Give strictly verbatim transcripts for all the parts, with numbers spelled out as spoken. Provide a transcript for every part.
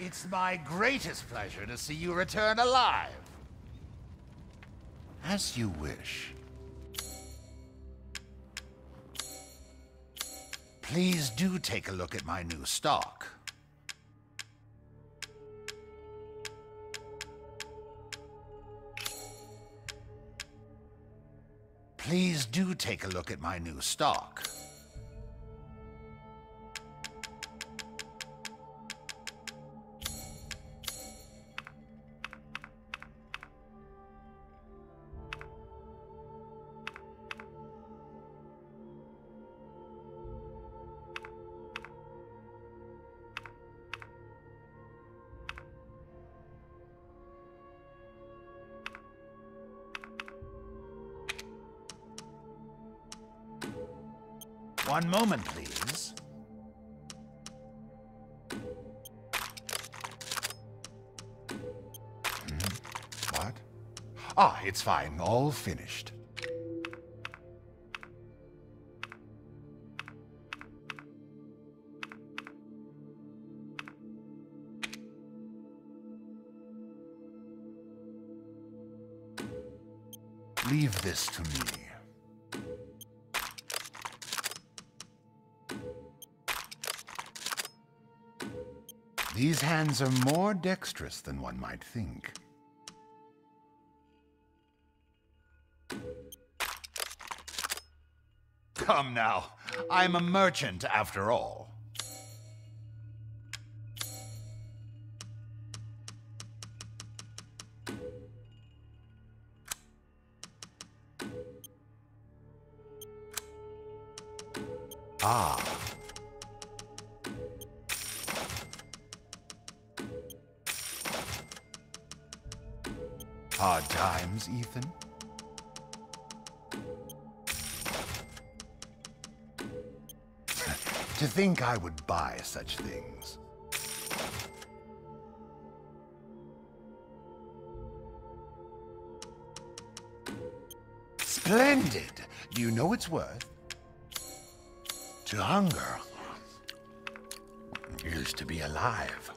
It's my greatest pleasure to see you return alive. As you wish. Please do take a look at my new stock. Please do take a look at my new stock. One moment, please. Hmm? What? Ah, it's fine. All finished. Leave this to me. These hands are more dexterous than one might think. Come now, I'm a merchant after all. Ah. Hard times, Ethan. To think I would buy such things. Splendid! Do you know it's worth? To hunger is to be alive.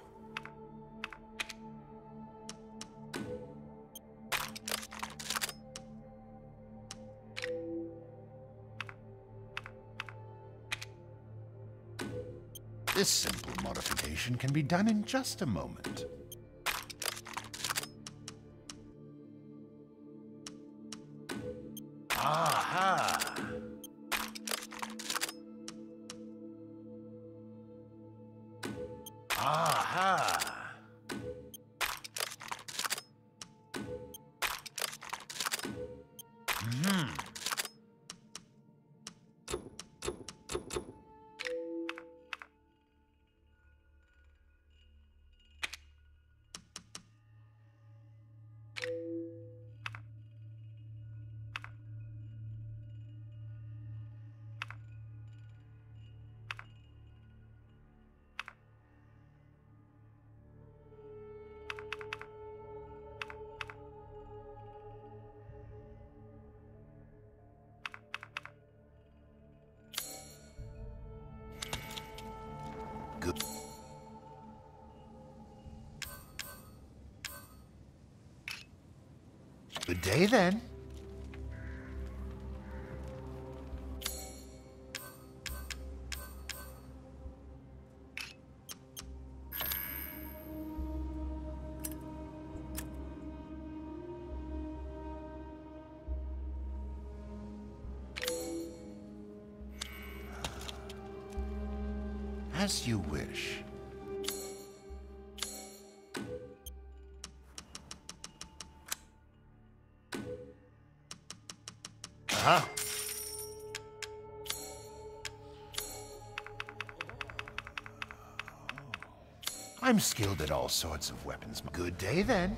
This simple modification can be done in just a moment. Aha! Aha! Hmm. Good day, then. As you wish. Huh? I'm skilled at all sorts of weapons. Good day, then.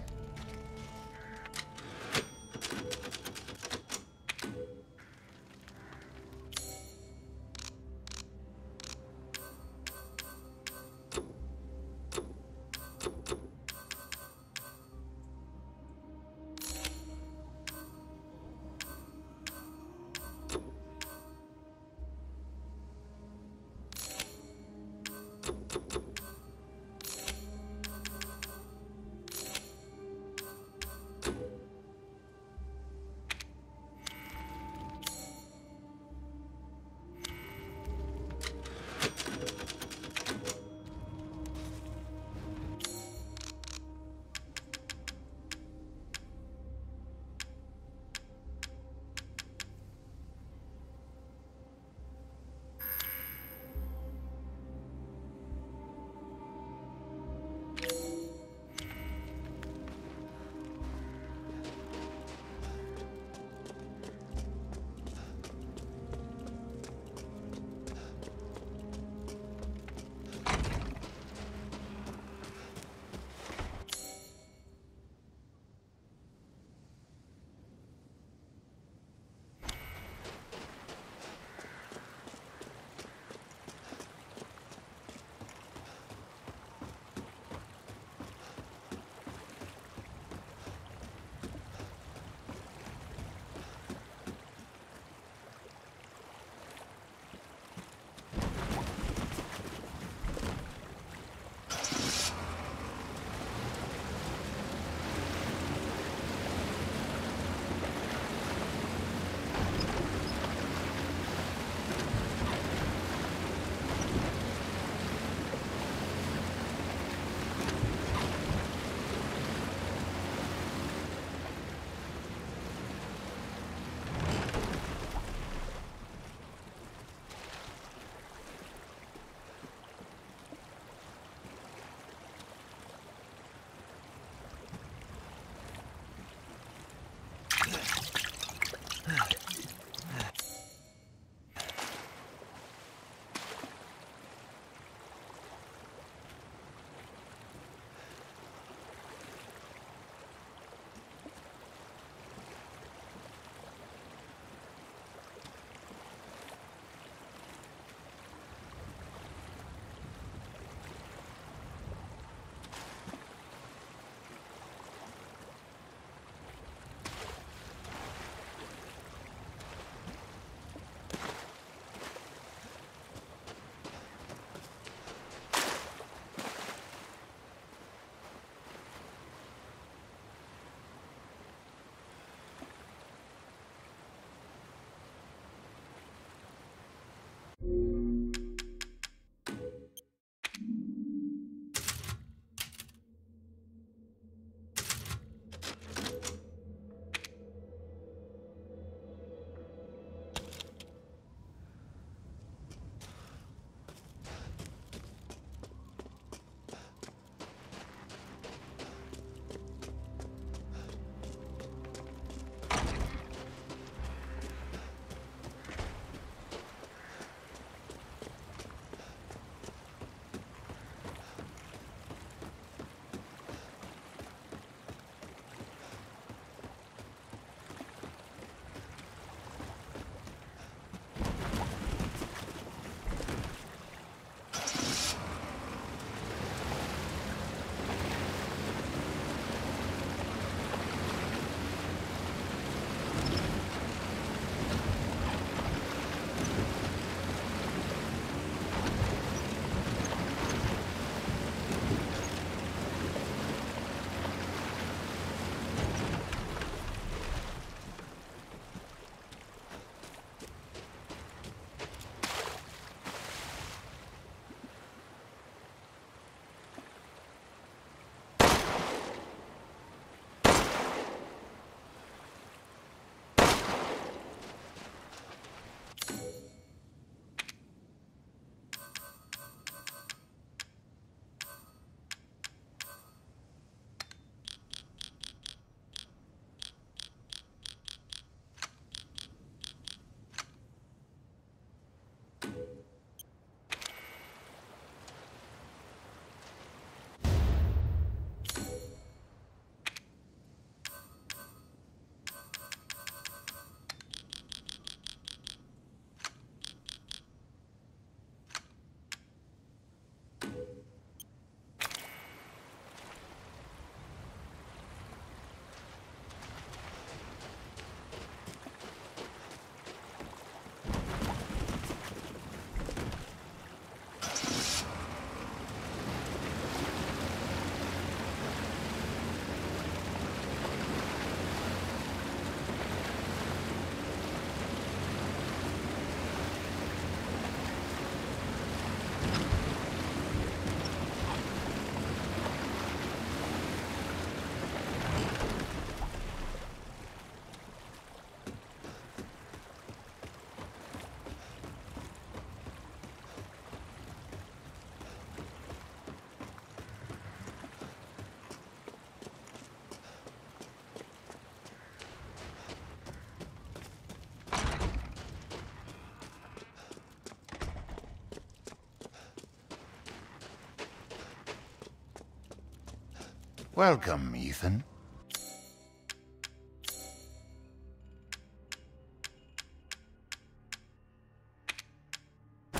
Welcome, Ethan.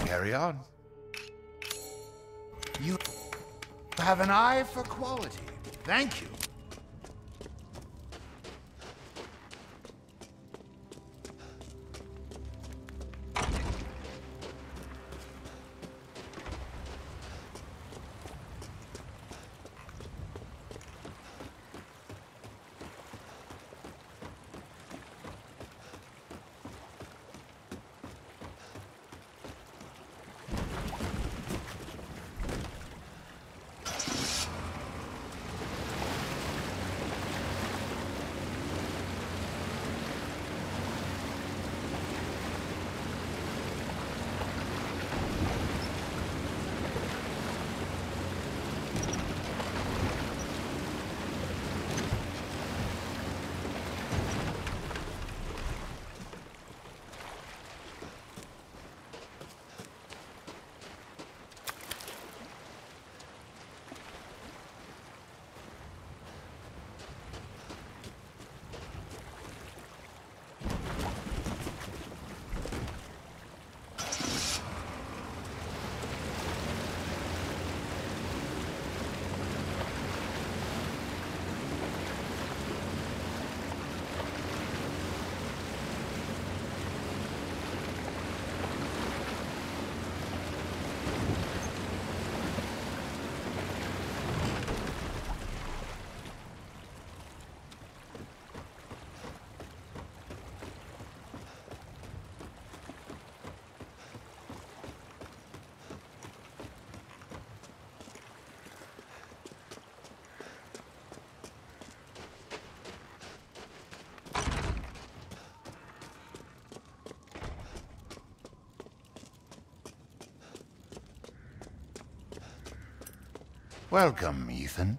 Carry on. You have an eye for quality. Thank you. Welcome, Ethan.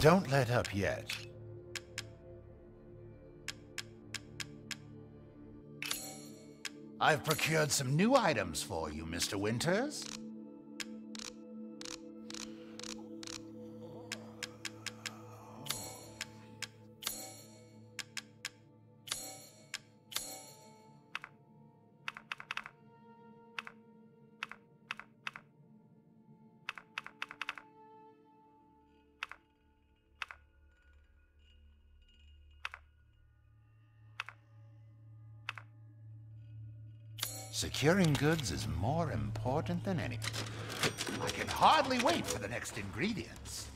Don't let up yet. I've procured some new items for you, Mister Winters. Securing goods is more important than anything. I can hardly wait for the next ingredients.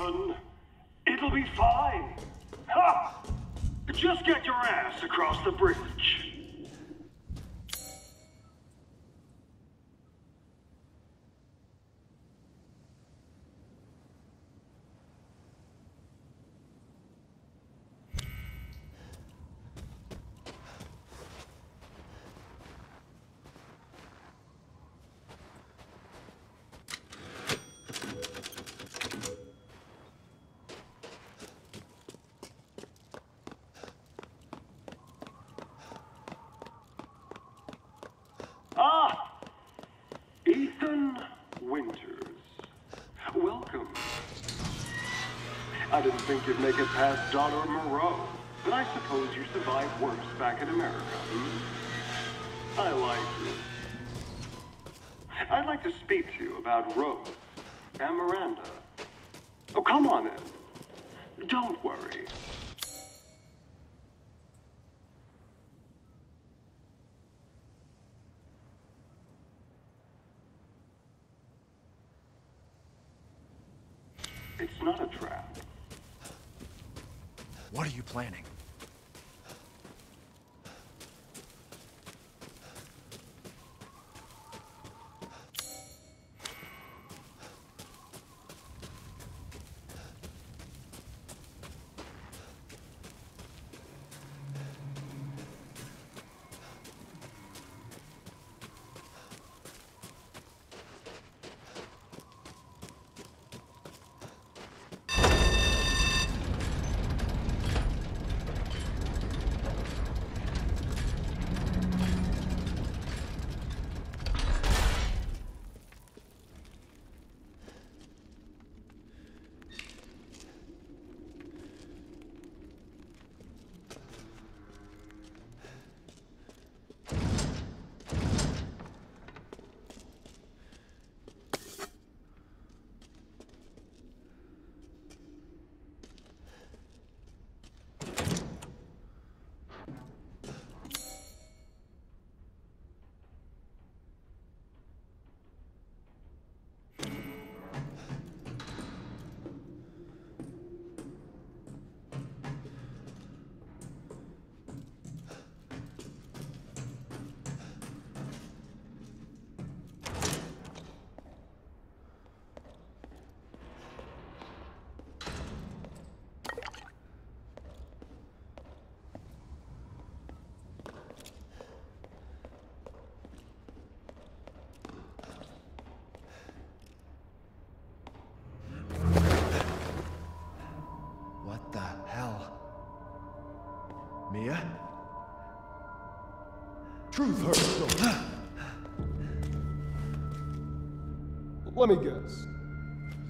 Ethan. It'll be fine. Ha! Just get your ass across the bridge. Winters, welcome. I didn't think you'd make it past Daughter Moreau, but I suppose you survived worse back in America. Hmm? I like you. I'd like to speak to you about Rose and Miranda. Oh, come on in. Don't worry. It's not a trap. What are you planning? Mia? Truth hurts so much. Let me guess.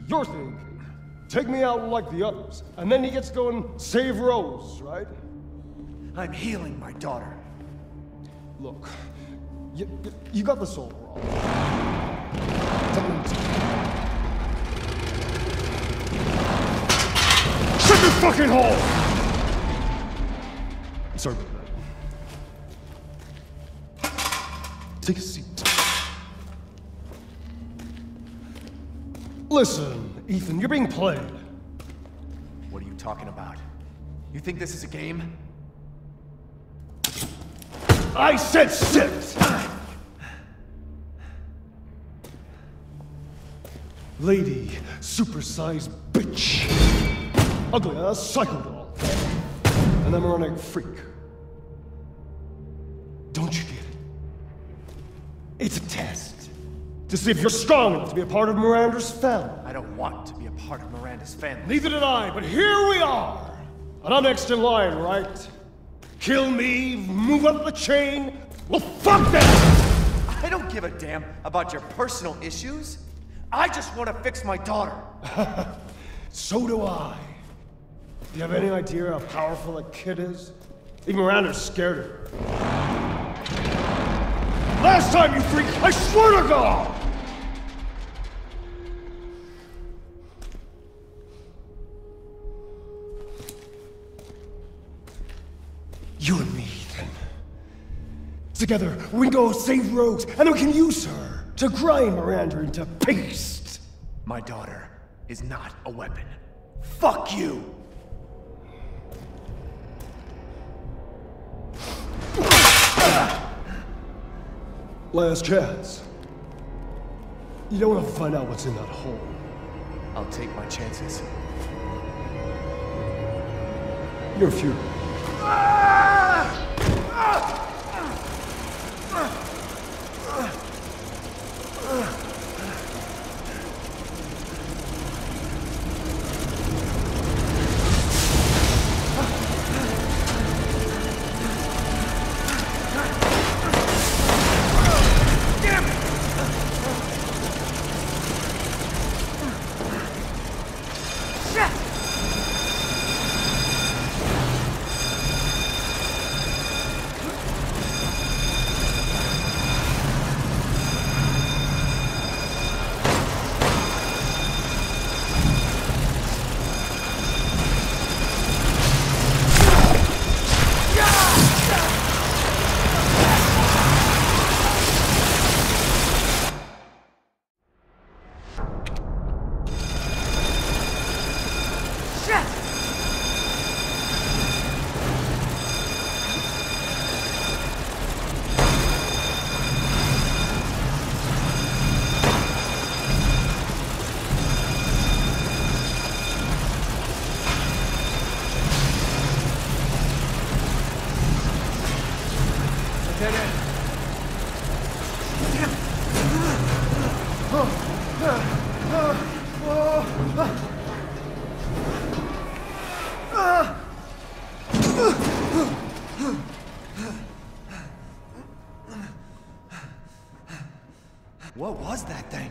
You're thinking, take me out like the others, and then he gets to go and save Rose, right? I'm healing my daughter. Look, you, you, you got this all wrong. Shut your fucking hole! Sorry about that. Take a seat. Listen, Ethan, you're being played. What are you talking about? You think this is a game? I said six! Lady, supersized bitch. Ugly ass psycho doll. An emeronic freak. Don't you get it? It's a test. To see if you're strong enough to be a part of Miranda's family. I don't want to be a part of Miranda's family. Neither did I, but here we are! And I'm next in line, right? Kill me, move up the chain. Well, fuck that! I don't give a damn about your personal issues. I just want to fix my daughter. So do I. Do you have any idea how powerful that kid is? Even Miranda's scared of her. Last time, you freak! I swear to God! You and me, Ethan. Together, we can go save Rose, and then we can use her to grind Miranda into paste! My daughter is not a weapon. Fuck you! Last chance. You don't want to find out what's in that hole. I'll take my chances. You're a few. What was that thing?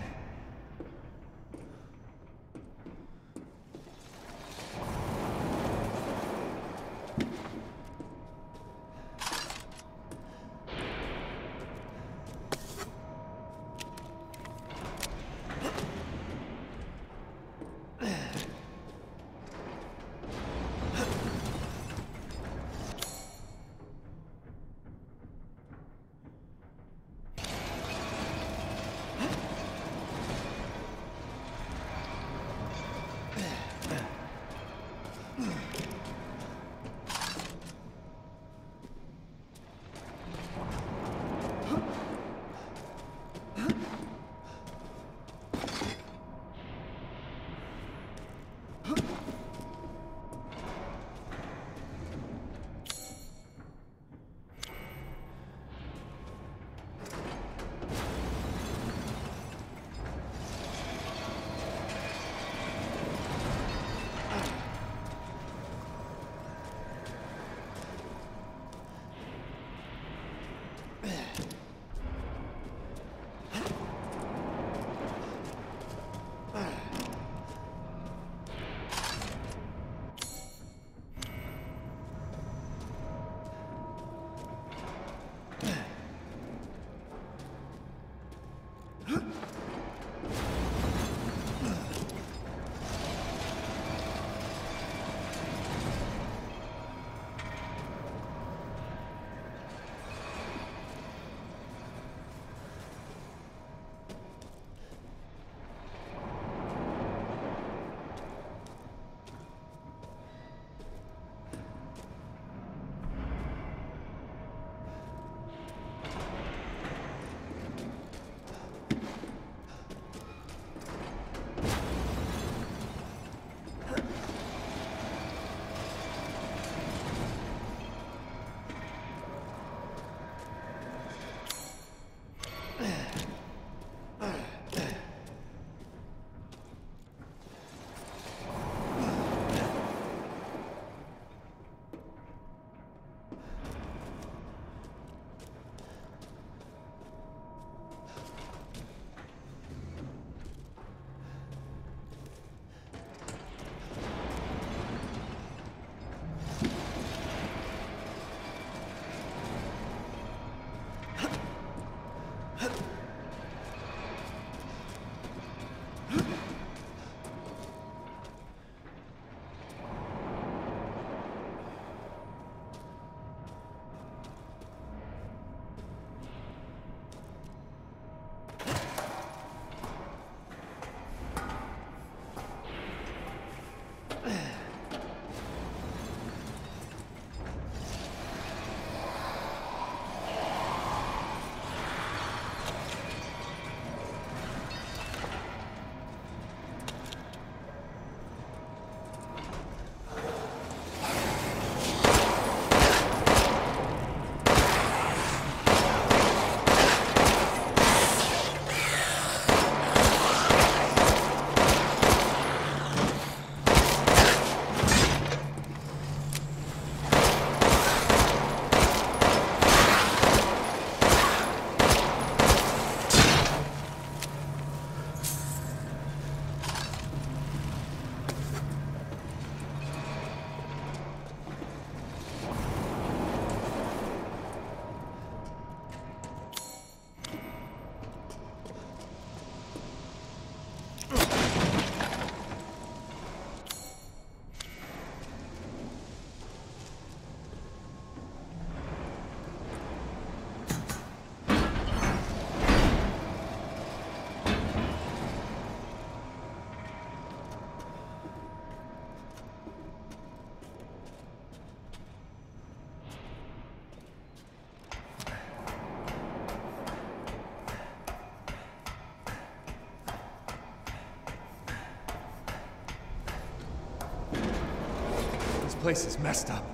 place is messed up.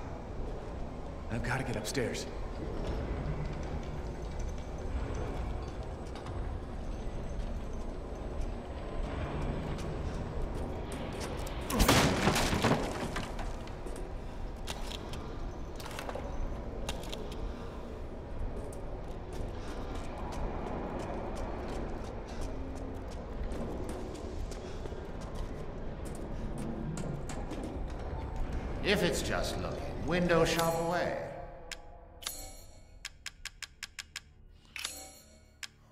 I've got to get upstairs. If it's just looking, window shop away.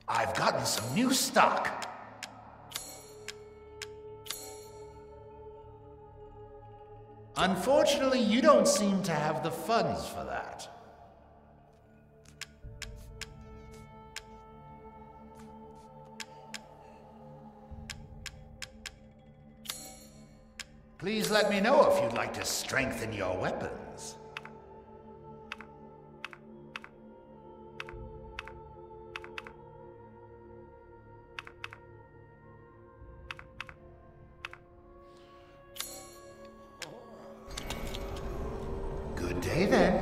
I've gotten some new stock. Unfortunately, you don't seem to have the funds for that. Please let me know if you'd like to strengthen your weapons. Good day then.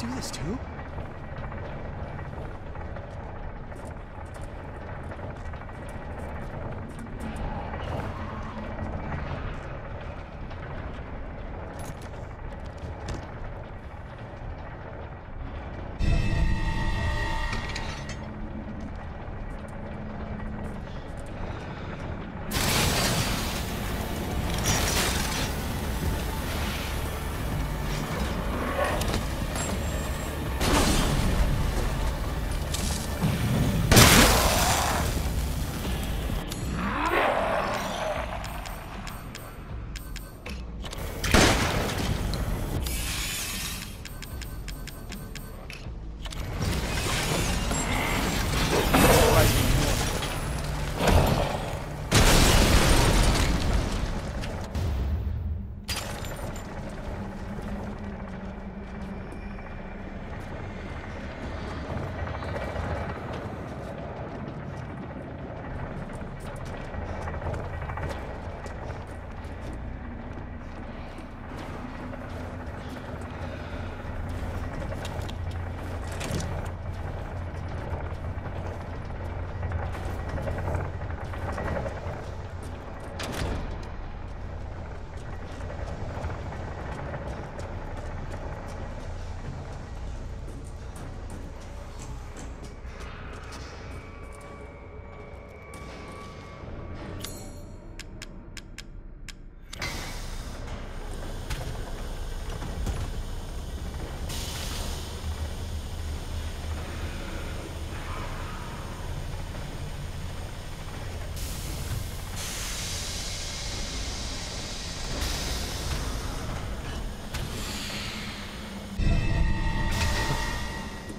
you do this too?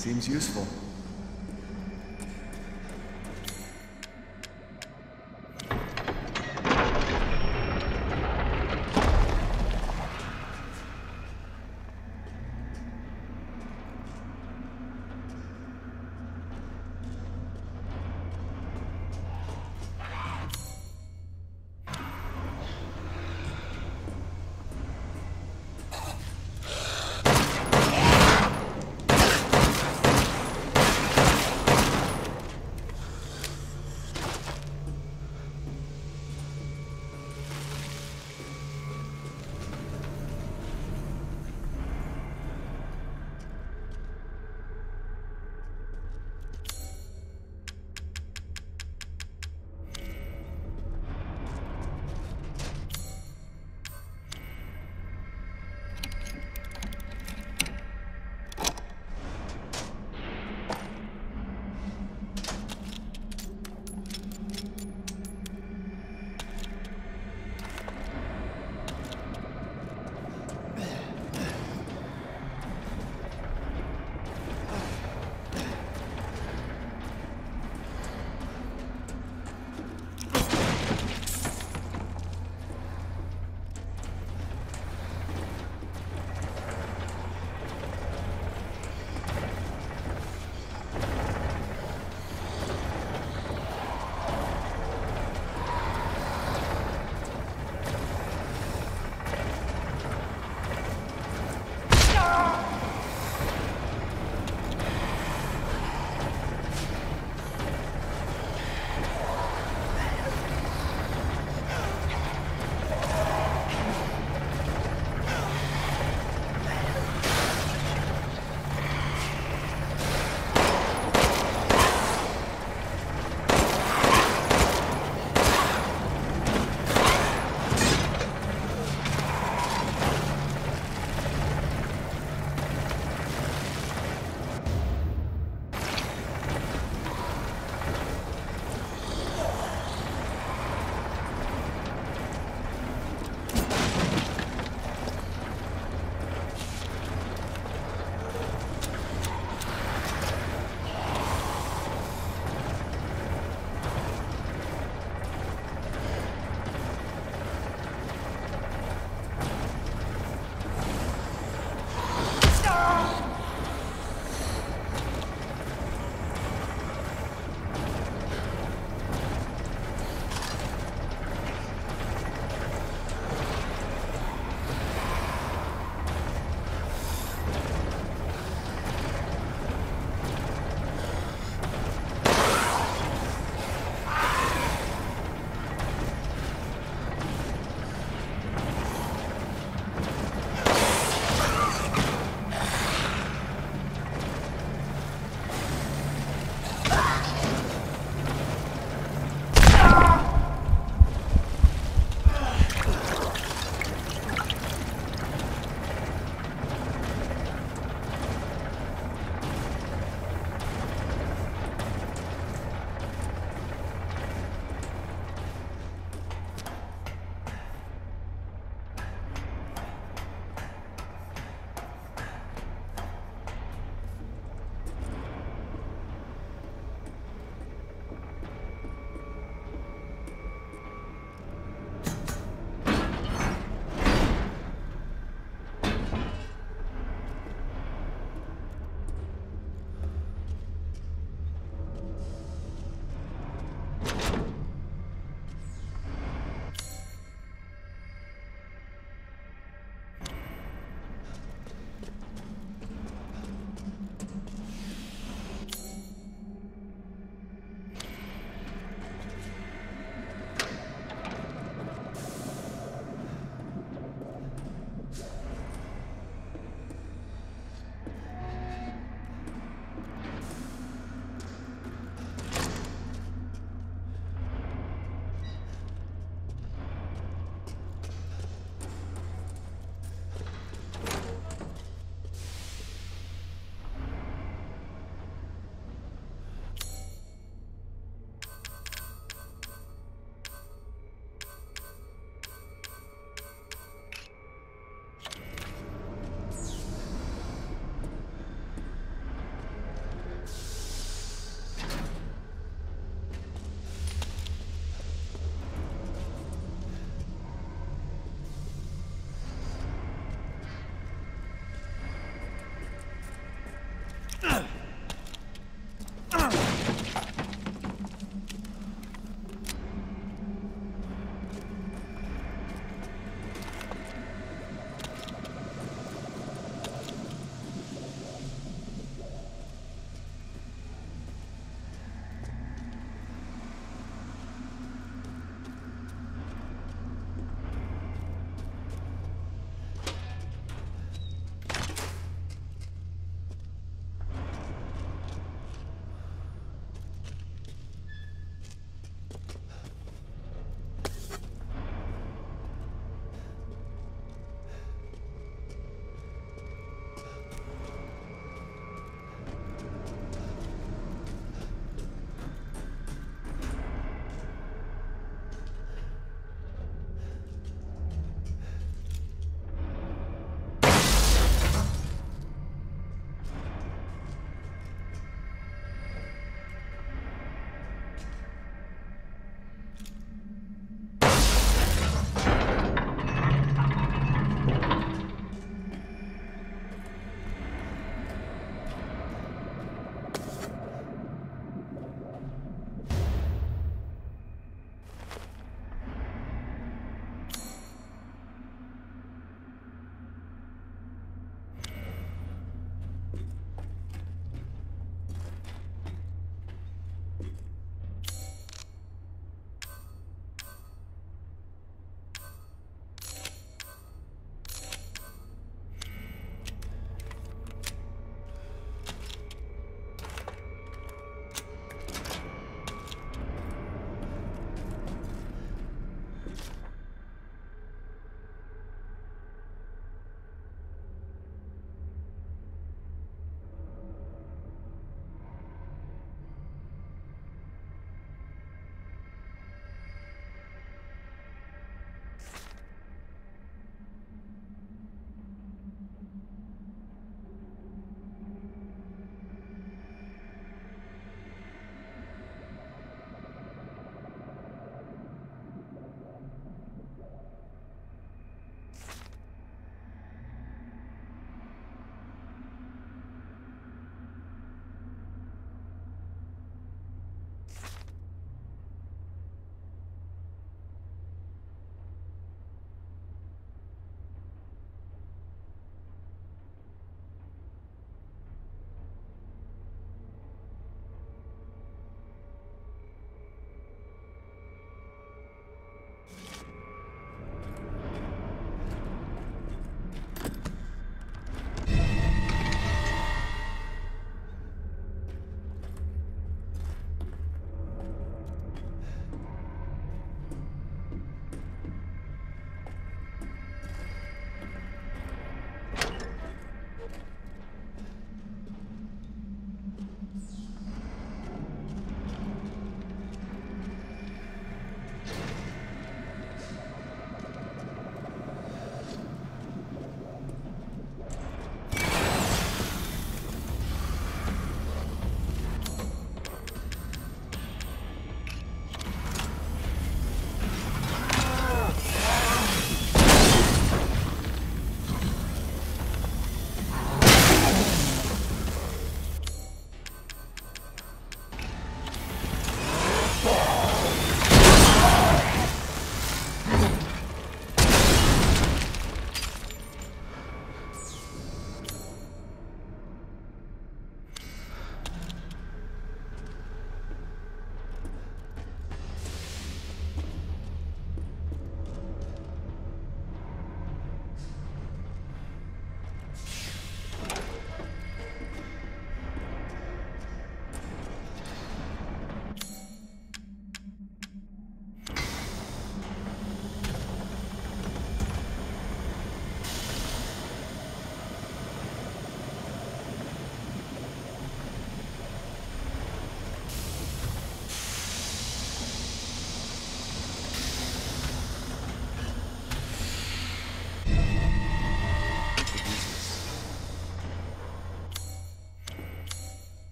Seems useful.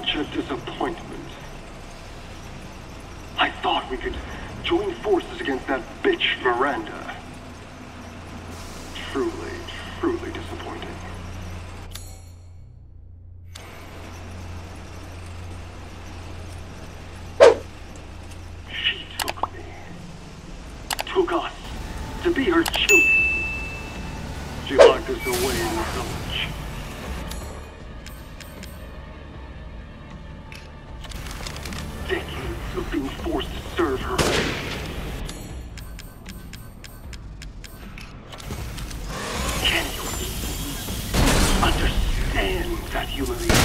such a disappointment. I thought we could join forces against that bitch Miranda. Truly, truly disappointing. She took me. Took us to be her children. She locked us away in the village. Decades of being forced to serve her. Can you understand that humiliation?